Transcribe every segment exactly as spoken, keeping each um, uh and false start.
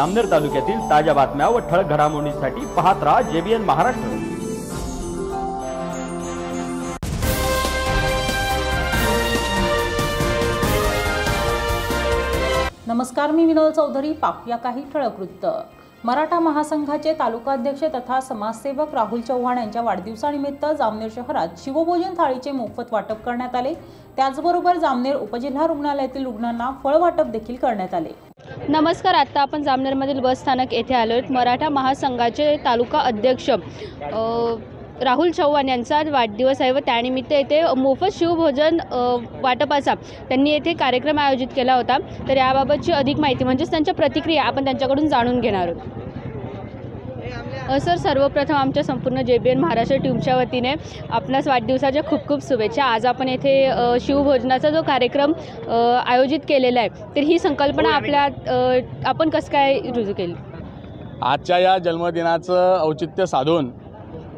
अमनेर तालुक्यातील ताज्या बातम्या व ठळक घडामोडींसाठी पाहत रहा जेबीएन महाराष्ट्र। नमस्कार, मी विनोद चौधरी। पाहूया काही ठळक वृत्त। मराठा महासंघाचे तालुकाध्यक्ष तथा समाजसेवक राहुल चव्हाण यांच्या वाढदिवसानिमित्त जामनेर शहरात शिवभोजन थाळीचे मोफत वाटप करण्यात आले। त्याचबरोबर जामनेर उपजिल्हा रुग्णालयातील रुग्णांना फळ वाटप देखील करण्यात आले। नमस्कार, आता आपण जामनेरमधील बस स्थानक येथे आलोत। मराठा महासंघाचे तालुका अध्यक्ष राहुल चव्हाण यांचा वाढदिवस आहे व त्यानिमित्त येथे मोफत शिवभोजन वाटपाचा त्यांनी येथे कार्यक्रम आयोजित केला होता। तर याबाबतची अधिक माहिती म्हणजेच त्यांच्या प्रतिक्रिया आपण त्यांच्याकडून जाणून घेणार आहोत। सर, सर्वप्रथम आमच्या संपूर्ण जेबीएन महाराष्ट्र टीमच्या वतीने आपणास वाढदिवसाच्या खूप खूप शुभेच्छा। आज आपण येथे शिवभोजनाचा जो कार्यक्रम आयोजित केलेला आहे, तर ही संकल्पना आपल्या आपण कसं काय रुजू केली? आजच्या या जन्मदिनाचं औचित्य साधून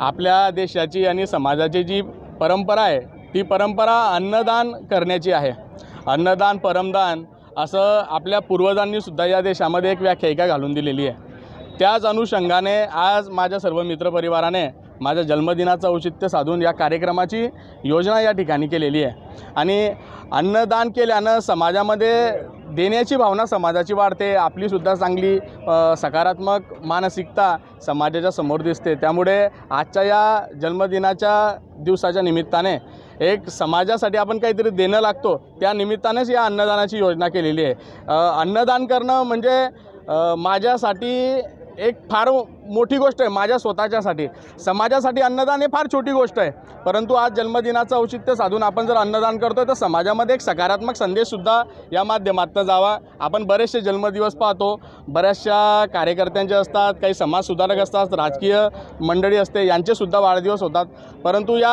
आपल्या देशाची आणि समाजाची जी परंपरा आहे ती परंपरा अन्नदान करण्याची आहे। अन्नदान परमदान असं आपल्या पूर्वजांनीसुद्धा या देशामध्ये एक व्याख्यायिका घालून दिलेली आहे। त्याच अनुषंगाने आज माझ्या सर्व मित्रपरिवाराने माझ्या जन्मदिनाचं औचित्य साधून या कार्यक्रमाची योजना या ठिकाणी केलेली आहे। आणि अन्नदान केल्यानं समाजामध्ये देण्याची भावना समाजाची वाढते, आपलीसुद्धा चांगली सकारात्मक मानसिकता समाजाच्या समोर दिसते। त्यामुळे आजच्या या जन्मदिनाच्या दिवसाच्या निमित्ताने एक समाजासाठी आपण काहीतरी देणं लागतो, त्या निमित्तानेच या अन्नदानाची योजना केलेली आहे। अन्नदान करणं म्हणजे माझ्यासाठी एक फार मोठी गोष्ट आहे, माझ्या स्वतःच्यासाठी। समाजासाठी अन्नदान हे फार छोटी गोष्ट आहे, परंतु आज जन्मदिनाचं औचित्य साधून आपण जर अन्नदान करतो तर समाजामध्ये एक सकारात्मक संदेशसुद्धा या माध्यमातून जावा। आपण बरेचसे जन्मदिवस पाहतो, बऱ्याचशा कार्यकर्त्यांचे असतात, काही समाजसुधारक असतात, राजकीय मंडळी असते, यांचेसुद्धा वाढदिवस होतात, परंतु या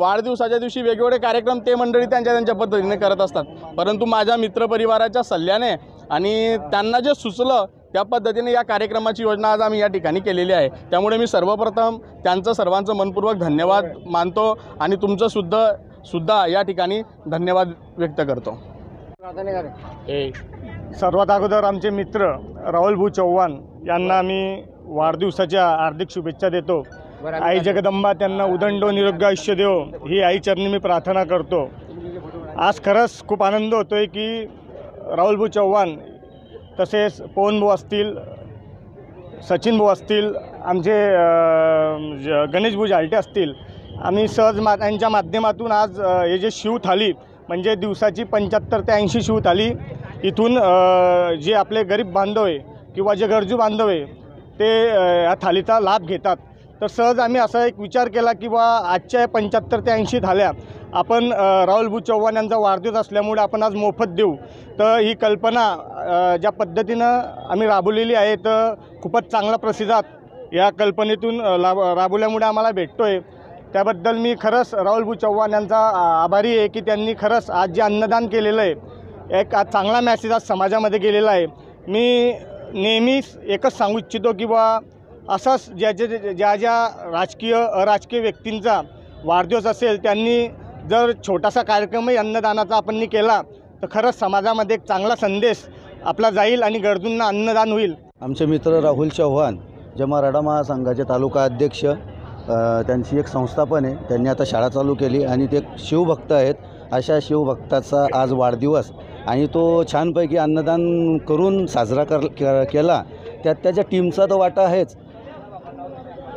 वाढदिवसाच्या दिवशी वेगवेगळे कार्यक्रम ते मंडळी त्यांच्या त्यांच्या पद्धतीने करत असतात। परंतु माझ्या मित्रपरिवाराच्या सल्ल्याने आणि त्यांना जे सुचलं त्या पद्धतीने या कार्यक्रमाची योजना आज आम्ही या ठिकाणी केलेली आहे। त्यामुळे मी सर्वप्रथम त्यांचं सर्वांचं मनपूर्वक धन्यवाद मानतो आणि तुमचं सुद्धा सुद्धा या ठिकाणी धन्यवाद व्यक्त करतो। सर्वात अगोदर आमचे मित्र राहुलभाऊ चव्हाण यांना मी वाढदिवसाच्या हार्दिक शुभेच्छा देतो। आई जगदंबा त्यांना उदंडो निरोगी आयुष्य देव ही आई चरणी मी प्रार्थना करतो। आज खरंच खूप आनंद होतो आहे की राहुलभाऊ चव्हाण तसेच पवनभाऊ असतील, सचिनभाऊ असतील, आमचे गणेशभाऊ जालटे असतील, आम्ही सहज मा यांच्या माध्यमातून आज हे जे शिवथाली म्हणजे दिवसाची पंच्याहत्तर ते ऐंशी शिवथाली इथून जे आपले गरीब बांधव आहे किंवा जे गरजू बांधव आहे ते या थालीचा लाभ घेतात। तर सहज आम्ही असा एक विचार केला की बा आजच्या पंच्याहत्तर ते ऐंशी थाल्या आपण राहुलभाऊ चव्हाण यांचा वाढदिवस असल्यामुळे आपण आज मोफत देऊ, तर ही कल्पना ज्या पद्धतीनं आम्ही राबवलेली आहे तर खूपच चांगला प्रतिसाद या कल्पनेतून लाभ राबवल्यामुळे आम्हाला भेटतो आहे। त्याबद्दल मी खरंच राहुलभाऊ चव्हाण यांचा आभारी आहे की त्यांनी खरंच आज जे अन्नदान केलेलं आहे एक आज चांगला मेसेज आज समाजामध्ये गेलेला आहे। मी नेहमीच एकच सांगू इच्छितो की बा असाच ज्या ज्या ज्या ज्या राजकीय अराजकीय व्यक्तींचा वाढदिवस असेल त्यांनी जर छोटासा कार्यक्रमही अन्नदानाचा आपण केला तर खरंच समाजामध्ये एक चांगला संदेश आपला जाईल आणि गरजूंना अन्नदान होईल। आमचे मित्र राहुल चव्हाण जे मराठा महासंघाचे तालुका अध्यक्ष, त्यांची एक संस्थापन आहे, त्यांनी आता शाळा चालू केली आणि ते शिवभक्त आहेत। अशा शिवभक्ताचा आज वाढदिवस आणि तो छानपैकी अन्नदान करून साजरा कर केला, त्यात त्याच्या टीमचा तो वाटा आहेच।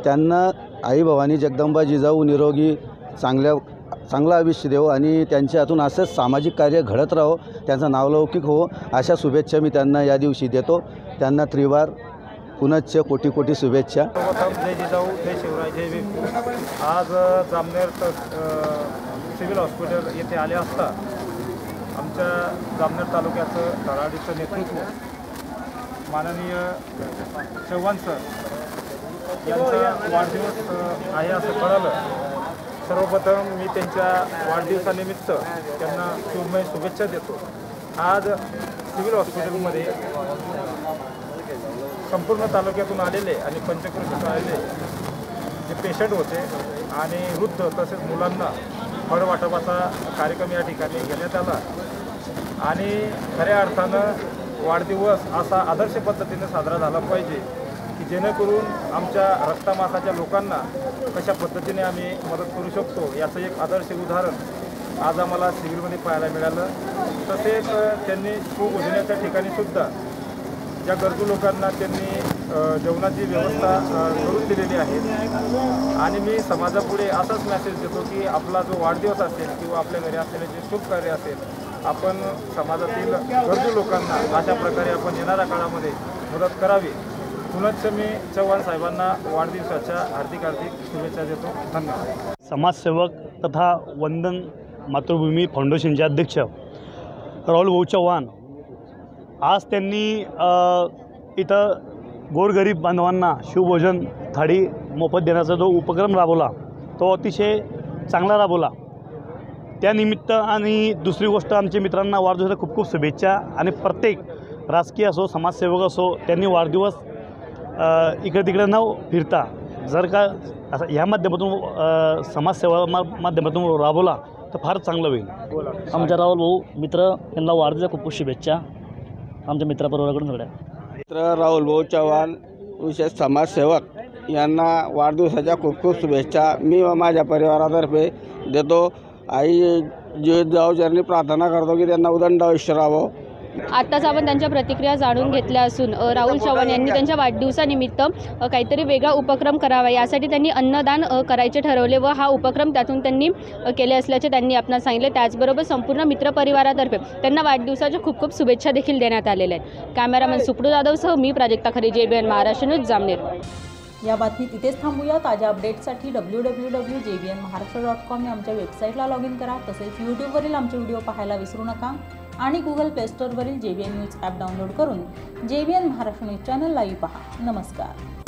त्यांना आई भवानी जगदंबा जिजाऊ निरोगी चांगल्या चांगला आयुष्य देव आणि त्यांच्या हातून असंच सामाजिक कार्य घडत राहो, त्यांचं नावलौकिक हो, अशा शुभेच्छा मी त्यांना या दिवशी देतो। त्यांना त्रिवार पुनश्च कोटी कोटी शुभेच्छा। जय जिजाऊ, जय शिवराय, जय भीम। आज जामनेर सिव्हिल हॉस्पिटल येथे आले असता आमच्या जामनेर तालुक्याचं धडाडीचं नेतृत्व माननीय चव्हाण सर यांचा वाढदिवस आहे असं कळलं। सर्वप्रथम मी त्यांच्या वाढदिवसानिमित्त त्यांना खूपमय शुभेच्छा देतो। आज सिव्हिल हॉस्पिटलमध्ये संपूर्ण तालुक्यातून आलेले आणि पंचकृषीत आलेले जे पेशंट होते आणि वृद्ध तसेच मुलांना फळ वाटपाचा कार्यक्रम या ठिकाणी घेण्यात आला आणि खऱ्या अर्थानं वाढदिवस असा आदर्श पद्धतीने साजरा झाला पाहिजे की जेणेकरून आमच्या रक्तामासाच्या लोकांना कशा पद्धतीने आम्ही मदत करू शकतो याचं एक आदर्श उदाहरण आज आम्हाला शिबिरमध्ये पाहायला मिळालं। तसेच त्यांनी योजनेच्या ठिकाणी सुद्धा ज्या गरजू लोकांना त्यांनी जेवणाची व्यवस्था करून दिलेली आहे। आणि मी समाजापुढे असाच मेसेज देतो की आपला जो वाढदिवस असेल किंवा आपल्या घरी असलेले जे शुभ कार्य असेल आपण समाजातील गरजू लोकांना अशा प्रकारे आपण येणाऱ्या काळामध्ये मदत करावी। पुनश्च मी चव्हाण साहेबांना वाढदिवसाच्या हार्दिक हार्दिक शुभेच्छा देतो। धन्यवाद। समाजसेवक तथा वंदन मातृभूमी फाउंडेशनचे अध्यक्ष राहुल भाऊ चव्हाण आज त्यांनी इथं गोरगरीब बांधवांना शिवभोजन थाळी मोफत देण्याचा जो उपक्रम राबवला तो अतिशय चांगला राबवला। त्यानिमित्त आणि दुसरी गोष्ट आमच्या मित्रांना वाढदिवसाच्या खूप खूप शुभेच्छा। आणि प्रत्येक राजकीय असो समाजसेवक असो त्यांनी वाढदिवस इकडे तिकडे न फिरता जर का असं ह्या माध्यमातून समाजसेवा माध्यमातून राबवला तर फार चांगलं होईल। आमच्या राहुल भाऊ मित्र यांना वाढदिवसाच्या खूप खूप शुभेच्छा आमच्या मित्रपरिवाराकडून सगळ्या। मित्र राहुल भाऊ चव्हाण विशेष समाजसेवक यांना वाढदिवसाच्या खूप खूप शुभेच्छा मी व माझ्या परिवारातर्फे देतो। आई जे जावचरणी प्रार्थना करतो की त्यांना उदंड आयुष्य राहावं। आत्ताच आपण त्यांच्या प्रतिक्रिया जाणून घेतल्या असून राहुल चव्हाण यांनी त्यांच्या वाढदिवसानिमित्त काहीतरी वेगळा उपक्रम करावा यासाठी त्यांनी अन्नदान करायचे ठरवले व हा उपक्रम त्यातून त्यांनी केले असल्याचे त्यांनी आपणास सांगितले। त्याचबरोबर संपूर्ण मित्रपरिवारातर्फे त्यांना वाढदिवसाच्या खूप खूप शुभेच्छा देखील देण्यात आलेल्या आहेत। कॅमेरामॅन सुपुडू जाधवसह मी प्राजक्ता खरीजे J B N Maharashtra news Jamner. या बातमी तिथेच थांबूया। ताज्या अपडेट्ससाठी W W W J B N Maharashtra dot com या आमच्या वेबसाईटला लॉग इन करा। तसेच यूट्यूबवरील आमचे व्हिडिओ पाहायला विसरू नका आणि गुगल प्ले स्टोरवरील J B N news app download करून J B N Maharashtra news channel live पहा। नमस्कार।